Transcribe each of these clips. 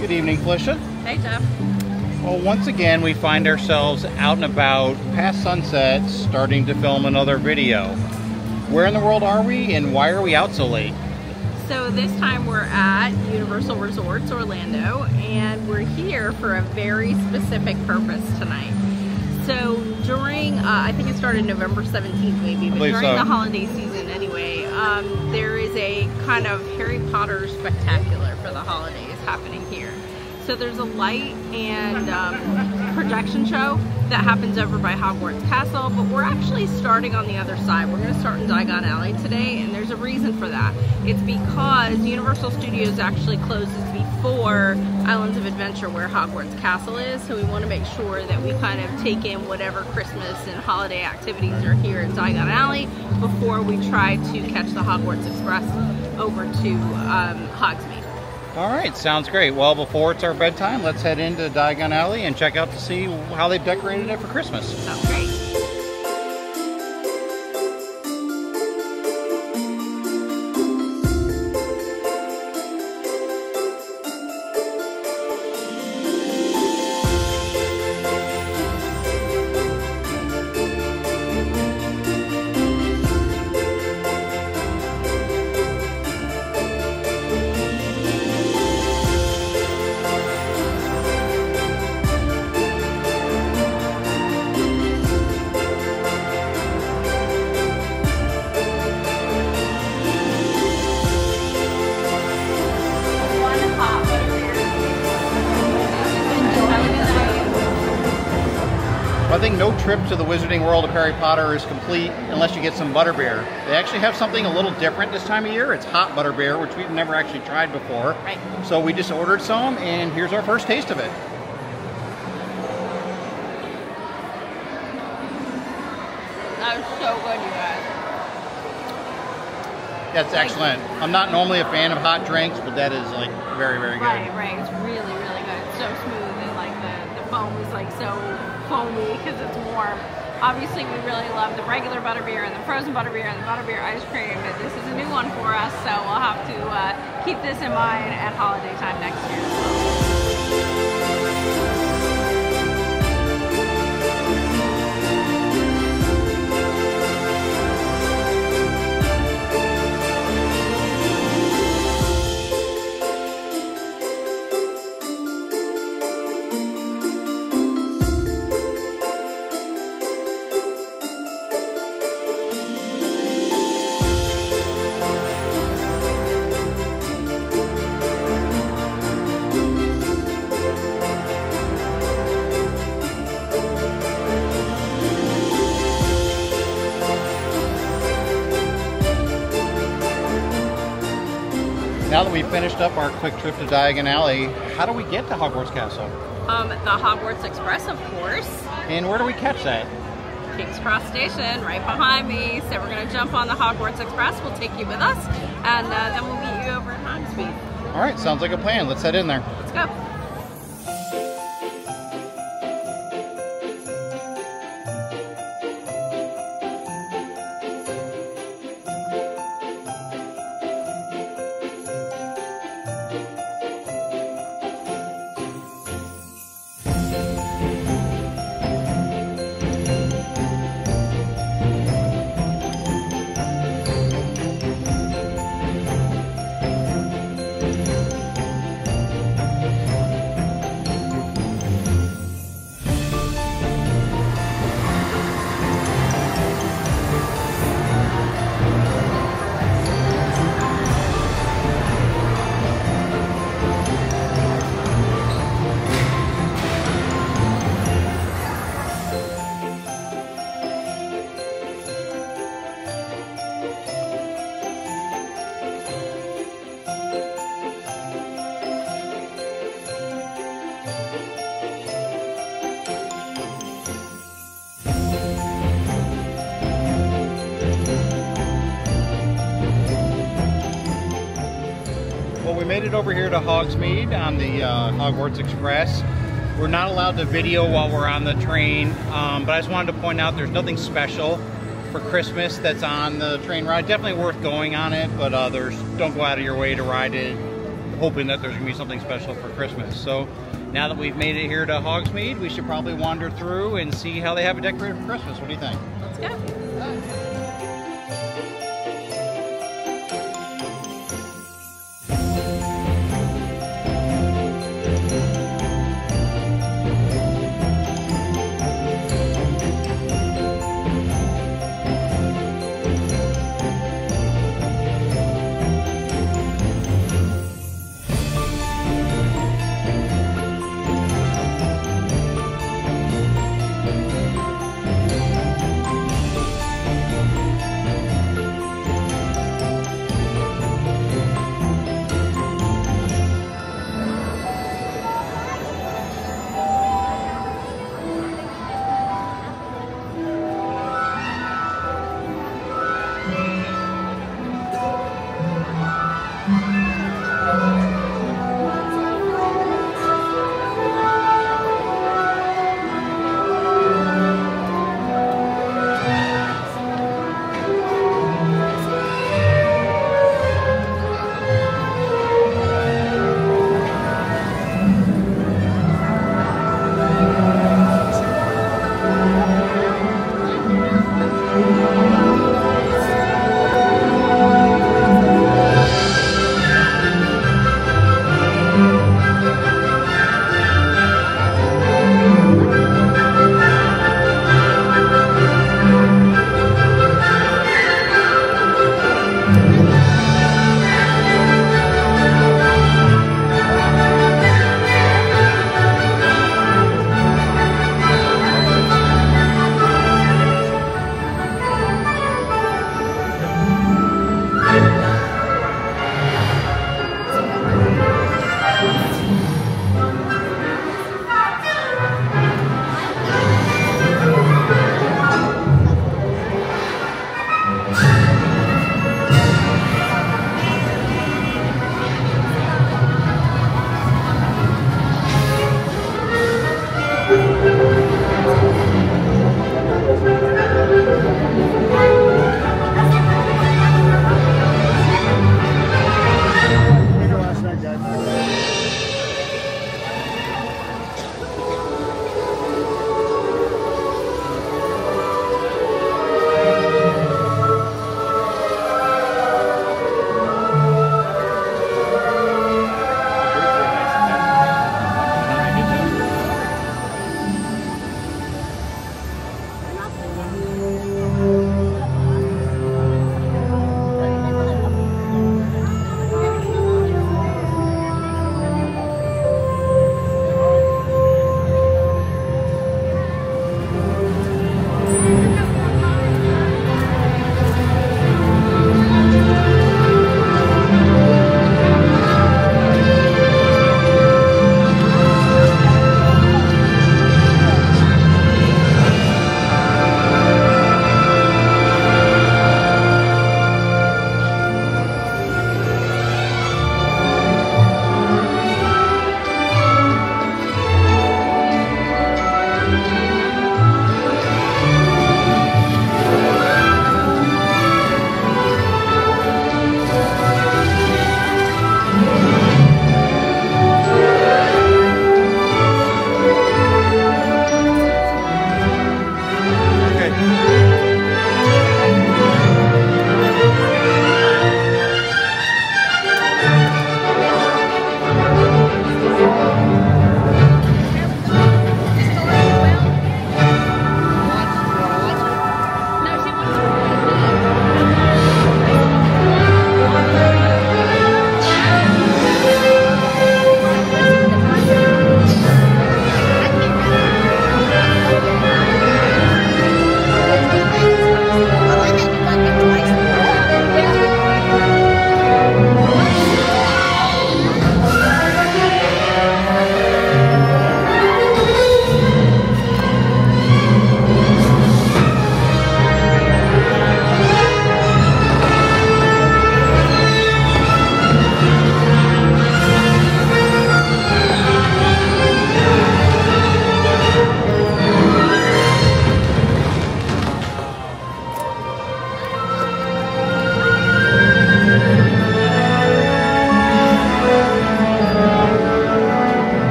Good evening, Felicia. Hey, Jeff. Well, once again, we find ourselves out and about past sunset, starting to film another video. Where in the world are we, and why are we out so late? So this time we're at Universal Resorts Orlando, and we're here for a very specific purpose tonight. So during, I think it started November 17th maybe, but during the holiday season anyway, there is a kind of Harry Potter spectacular for the holidays happening here. So there's a light and projection show that happens over by Hogwarts Castle, but we're actually starting on the other side. We're going to start in Diagon Alley today, and there's a reason for that. It's because Universal Studios actually closes before Islands of Adventure where Hogwarts Castle is, so we want to make sure that we kind of take in whatever Christmas and holiday activities are here at Diagon Alley before we try to catch the Hogwarts Express over to Hogsmeade. All right, sounds great. Well, before it's our bedtime, let's head into Diagon Alley and check out to see how they've decorated it for Christmas. Sounds great. I think no trip to the Wizarding World of Harry Potter is complete unless you get some Butterbeer. They actually have something a little different this time of year. It's hot Butterbeer, which we've never actually tried before. Right. So we just ordered some, and here's our first taste of it. That was so good, you guys. That's excellent. I'm not normally a fan of hot drinks, but that is like very, very good. Right, right. It's really, really good. It's so smooth, and like the foam is like so foamy because it's warm. Obviously, we really love the regular Butterbeer and the frozen Butterbeer and the Butterbeer ice cream, but this is a new one for us, so we'll have to keep this in mind at holiday time next year as well. Now that we've finished up our quick trip to Diagon Alley, how do we get to Hogwarts Castle? The Hogwarts Express, of course. And where do we catch that? King's Cross Station, right behind me. So we're going to jump on the Hogwarts Express. We'll take you with us, and then we'll meet you over at Hogsmeade. All right, sounds like a plan. Let's head in there. Let's go. Made it over here to Hogsmeade on the Hogwarts Express. We're not allowed to video while we're on the train, but I just wanted to point out there's nothing special for Christmas that's on the train ride. Definitely worth going on it, but don't go out of your way to ride it. The hoping that there's going to be something special for Christmas. So now that we've made it here to Hogsmeade, we should probably wander through and see how they have it decorated for Christmas. What do you think? Let's go.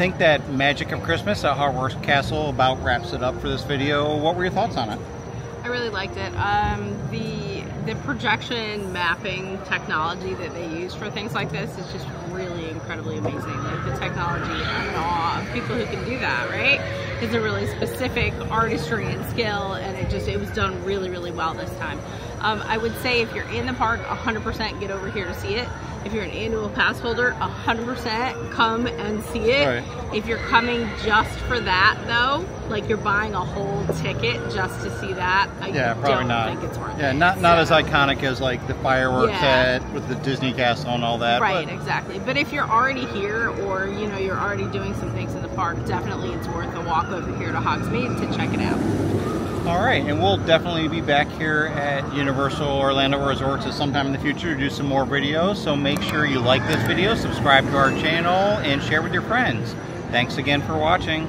think that Magic of Christmas at Hogwarts Castle about wraps it up for this video. What were your thoughts on it? I really liked it. The projection mapping technology that they use for things like this is just really incredibly amazing. Like the technology and awe of people who can do that, right? It's a really specific artistry and skill, and it was done really, really well this time. I would say if you're in the park, 100% get over here to see it. If you're an annual pass holder, 100% come and see it. Right. If you're coming just for that though, like you're buying a whole ticket just to see that, I don't think it's worth it. Yeah, not as iconic as like the fireworks head with the Disney castle and all that. Right, but exactly. But if you're already here, or you know, you're already doing some things in the park, definitely it's worth a walk over here to Hogsmeade to check it out. All right, and we'll definitely be back here at Universal Orlando Resorts at sometime in the future to do some more videos, so make sure you like this video, subscribe to our channel, and share with your friends. Thanks again for watching.